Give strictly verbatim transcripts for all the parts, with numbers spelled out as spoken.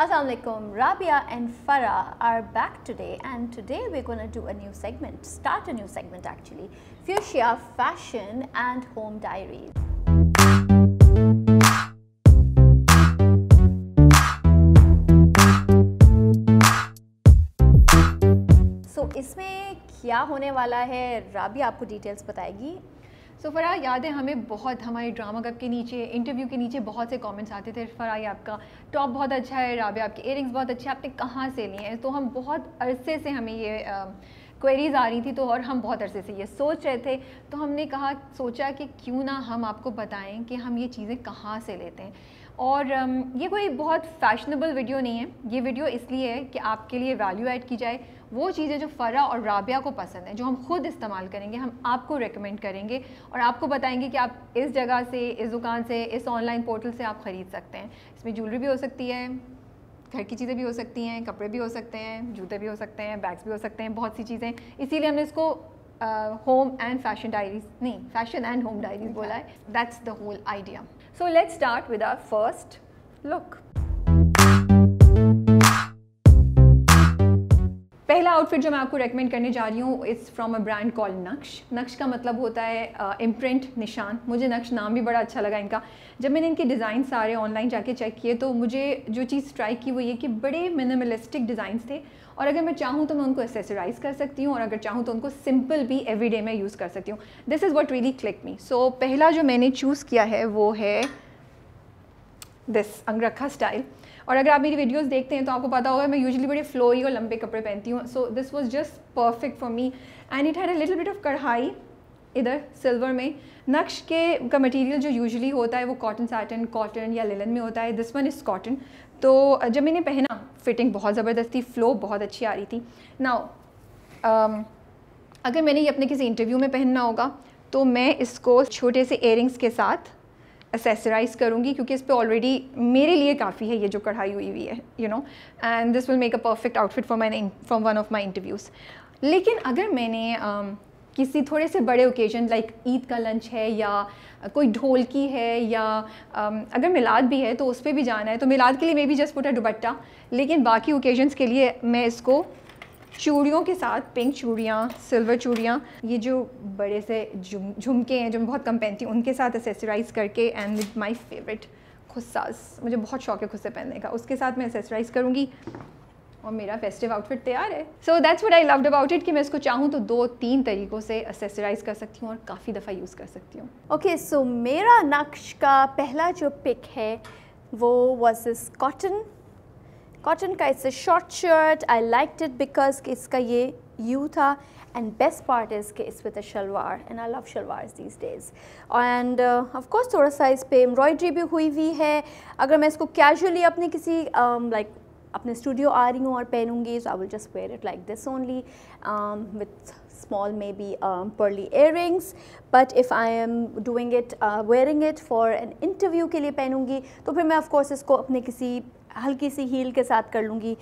Assalamu alaikum. Rabia and Farah are back today, and today we're going to do a new segment, start a new segment actually, Fuchsia Fashion and Home Diaries. So, इसमें क्या होने वाला है, राबिया आपको details बताएगी। सो so, Farah याद है हमें बहुत हमारे ड्रामा कप के नीचे इंटरव्यू के नीचे बहुत से कमेंट्स आते थे, फ़राह ये आपका टॉप बहुत अच्छा है, राबिया आपके इयररिंग्स बहुत अच्छे हैं, आपने कहाँ से लिए हैं। तो हम बहुत अरसे से हमें ये आ, क्वेरीज़ आ रही थी, तो और हम बहुत अरसे से ये सोच रहे थे। तो हमने कहा सोचा कि क्यों ना हम आपको बताएं कि हम ये चीज़ें कहाँ से लेते हैं। और ये कोई बहुत फैशनेबल वीडियो नहीं है, ये वीडियो इसलिए है कि आपके लिए वैल्यू ऐड की जाए, वो चीज़ें जो फ़राह और राबिया को पसंद है, जो हम खुद इस्तेमाल करेंगे, हम आपको रेकमेंड करेंगे और आपको बताएंगे कि आप इस जगह से, इस दुकान से, इस ऑनलाइन पोर्टल से आप ख़रीद सकते हैं। इसमें ज्वेलरी भी हो सकती है, घर की चीज़ें भी हो सकती हैं, कपड़े भी हो सकते हैं, जूते भी हो सकते हैं, बैग्स भी हो सकते हैं, बहुत सी चीज़ें। इसीलिए हमने इसको होम एंड फैशन डायरीज नहीं फैशन एंड होम डायरीज बोला है। That's the whole idea. So let's start with our first look. पहला आउटफिट जो मैं आपको रेकमेंड करने जा रही हूँ is from a brand called Naqsh. Naqsh का मतलब होता है इम्प्रिंट, निशान। मुझे नक्श नाम भी बड़ा अच्छा लगा इनका। जब मैंने इनके डिज़ाइन सारे ऑनलाइन जाके चेक किए तो मुझे जो चीज़ स्ट्राइक की वो ये कि बड़े मिनिमलिस्टिक डिज़ाइंस थे, और अगर मैं चाहूँ तो मैं उनको एक्सेसराइज़ कर सकती हूँ, और अगर चाहूँ तो उनको सिंपल भी एवरीडे में यूज़ कर सकती हूँ। This is what really click me. So पहला जो मैंने चूज़ किया है वो है दिस अंगरखा स्टाइल। और अगर आप मेरी वीडियोस देखते हैं तो आपको पता होगा मैं यूजुअली बड़े फ्लोरी और लंबे कपड़े पहनती हूँ, so this was just perfect for me. And it had a little bit of कढ़ाई इधर सिल्वर में। नक्श के का मटेरियल जो यूजुअली होता है वो कॉटन, सैटन, कॉटन या लिलन में होता है, दिस वन इज़ कॉटन। तो जब मैंने पहना फिटिंग बहुत ज़बरदस्त थी, फ्लो बहुत अच्छी आ रही थी। नाउ um, अगर मैंने ये अपने किसी इंटरव्यू में पहनना होगा तो मैं इसको छोटे से इयररिंग्स के साथ एक्सेसराइज़ करूँगी, क्योंकि इस पर ऑलरेडी मेरे लिए काफ़ी है ये जो कढ़ाई हुई हुई है, you know, and this will make a perfect outfit for my from one of my interviews. लेकिन अगर मैंने um, किसी थोड़े से बड़े ओकेजन लाइक ईद का लंच है या कोई ढोलकी है या um, अगर मिलाद भी है तो उस पर भी जाना है, तो मिलाद के लिए मैं भी जस्ट पुट अ दुपट्टा, लेकिन बाकी ओकेजन्स के लिए मैं इसको चूड़ियों के साथ, पिंक चूड़ियाँ, सिल्वर चूड़ियाँ, ये जो बड़े से झुम झुमके हैं जो मैं बहुत कम पहनती हूँ, उनके साथ एक्सेसराइज़ करके, and with my favourite khussas, मुझे बहुत शौक है खुस्से पहनने का, उसके साथ मैं एक्सेसराइज़ करूँगी और मेरा फेस्टिव आउटफिट तैयार है। So that's what I loved about it कि मैं इसको चाहूँ तो दो तीन तरीक़ों से एक्सेसराइज़ कर सकती हूँ और काफ़ी दफ़ा यूज़ कर सकती हूँ। ओके, सो मेरा नक्श का पहला जो पिक है वो वॉज दिस कॉटन। कॉटन का it's a short shirt. I like it because इसका ये यू था, एंड बेस्ट पार्ट इज़ कि it's with a shalwar, and I love shalwars these days. And of course थोड़ा सा इस पर एम्ब्रॉयड्री भी हुई हुई है। अगर मैं इसको कैजुअली अपने किसी लाइक um, like, अपने स्टूडियो आ रही हूँ और पहनूंगी, so I will just wear it like this only with small maybe pearly earrings. But if I am doing it wearing it for an interview के लिए पहनूंगी तो फिर मैं ऑफकोर्स इसको अपने किसी हल्की सी हील के साथ कर लूँगी।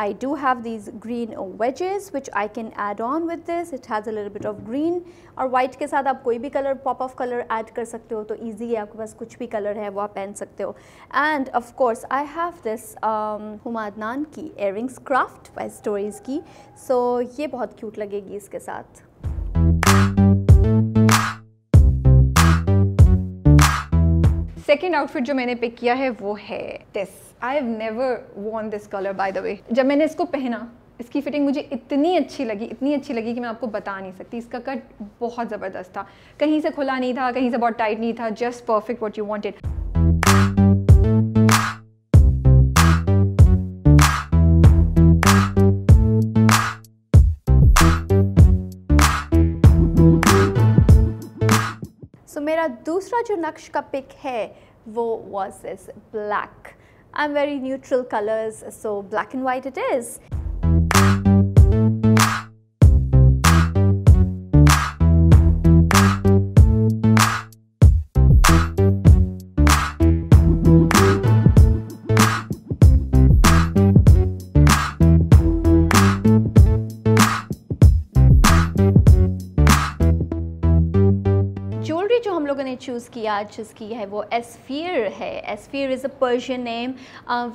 I do have these green wedges which I can add on with this. It has a little bit of green. और white के साथ आप कोई भी color, pop of color add कर सकते हो, तो easy है, आपके पास कुछ भी color है वो आप पहन सकते हो। And of course I have this um, Huma Adnan की earrings, Craft by Stories की, so ये बहुत cute लगेगी इसके साथ। सेकेंड आउटफिट जो मैंने पिक किया है वो है this. I have never worn this colour by the way. जब मैंने इसको पहना इसकी फिटिंग मुझे इतनी अच्छी लगी, इतनी अच्छी लगी कि मैं आपको बता नहीं सकती। इसका कट बहुत ज़बरदस्त था, कहीं से खुला नहीं था, कहीं से बहुत टाइट नहीं था, just perfect what you wanted. मेरा दूसरा जो नक्श का पिक है वो was this black. I am very neutral colours, so black and white it is. Choose उसकी आर्चेस की है वो एस्फियर है. एस्फियर is a Persian name.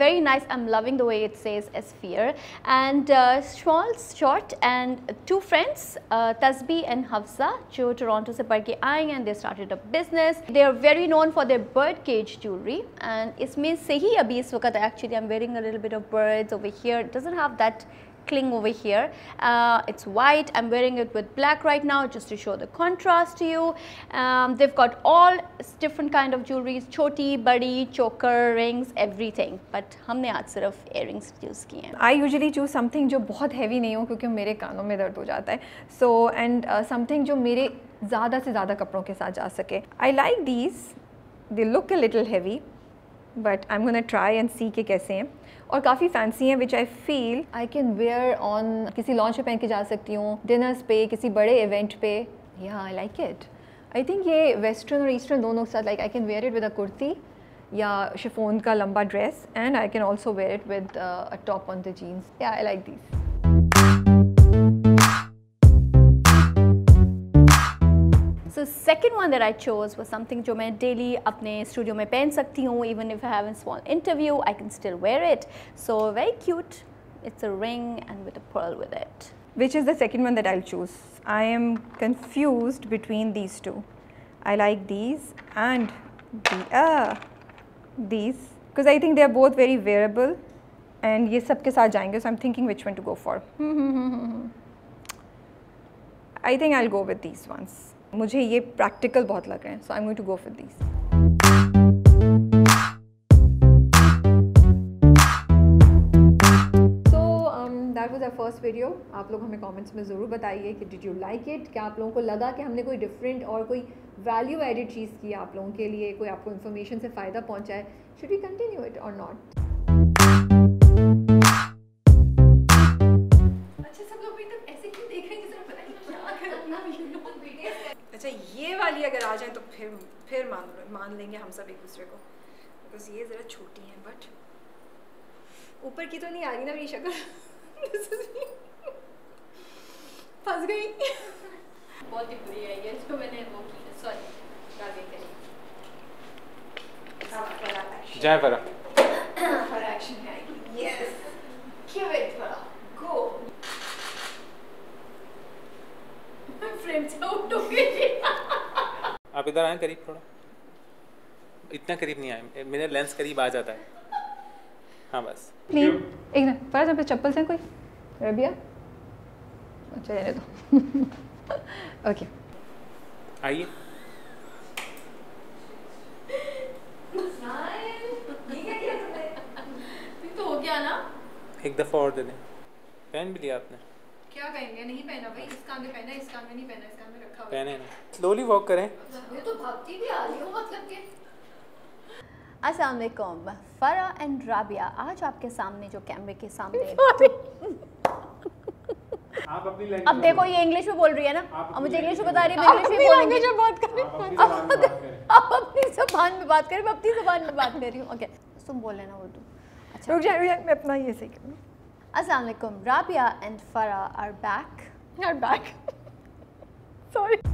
Very nice. I am loving the way it says एस्फियर. And shawl short and two friends Tasbi and Hafsa जो Toronto से पढ़ के आए and they started a business. They are very known for their bird cage jewellery and इसमें से ही अभी इस वक्त actually I am wearing a little bit of birds over here. It doesn't have that cling over here. Uh, it's white. I'm wearing it with black right now just to show the contrast to you. Um, they've got all different kind of jewelries, choti, badi, choker, rings, everything. But हमने आज सिर्फ earrings use किए हैं. I usually choose something जो बहुत heavy नहीं हो क्योंकि मेरे कानों में दर्द हो जाता है. So and uh, something जो मेरे ज़्यादा से ज़्यादा कपड़ों के साथ जा सके. I like these. They look a little heavy. But I am gonna try and see के कैसे हैं और काफ़ी फैंसी हैं which I feel I can wear on किसी लॉन्च पे पहन के जा सकती हूँ, डिनर्स पे, किसी बड़े इवेंट पे. या I like it. I think ये वेस्टर्न और ईस्टर्न दोनों के साथ like I can wear it with a kurti या शिफोन का लंबा dress and I can also wear it with a top on the jeans. या I like this. So second one that I chose was something जो मैं daily अपने studio में पहन सकती हूँ. Even if I have a small interview, I can still wear it. So very cute. It's a ring and with a pearl with it. Which is the second one that I'll choose. I am confused between these two. I like these and the, uh, these because I think they are both very wearable and ये सब के साथ जाएंगे. So I'm thinking which one to go for. I think I'll go with these ones. मुझे ये practical बहुत लग रहे हैं. So I am going to go for this. So that was our first video. आप लोग हमें कमेंट्स में ज़रूर बताइए कि डिड यू लाइक इट. क्या आप लोगों को लगा कि हमने कोई डिफरेंट और कोई वैल्यू एडिड चीज़ की आप लोगों के लिए, कोई आपको इन्फॉर्मेशन से फ़ायदा पहुँचा है? शुड वी कंटिन्यू इट और नॉट? अच्छा ये वाली अगर आ जाए तो फिर फिर मान मान लेंगे हम सब एक दूसरे को. बिकॉज ये ज़रा छोटी हैं बट ऊपर की तो नहीं आ रही ना मेरी शक्ल. फंस गई. बहुत ही बुरी है ये. इसको मैंने वो की सॉरी जय फराह फराह एक्शन आएगी. Yes give it Farah go. आप इधर आए करीब थोड़ा. इतना करीब नहीं आए. मेरा लेंस करीब आ जाता है. हाँ बस प्लीज एक मिनट. फराज पे चप्पल से कोई रबिया. अच्छा रहने दो. ओके आइए. तो हो गया ना. एक दफा और दे दें. पहन भी लिया आपने. क्या कहेंगे नहीं पहना भाई. इसका आगे पहना, इसका आगे नहीं पहना, इसका आगे रखा हुआ पहने ना. स्लोली वॉक करें. ये तो भागती भी आ रही हो मतलब के. अस्सलाम वालेकुम. फरा एंड राबिया आज आपके सामने जो कैमरे के सामने आप अपनी लैंग्वेज. अब देखो ये इंग्लिश में बोल रही है ना और मुझे इंग्लिश में बता रही है. इंग्लिश में लैंग्वेज में बात करें. आप अपनी जुबान में बात करें. मैं अपनी जुबान में बात कर रही हूं. ओके तुम बोल लेना उर्दू. अच्छा रुक जा मैं अपना ये सही कर लूं. Assalamualaikum. Rabia and Farah are back. Are back. Sorry.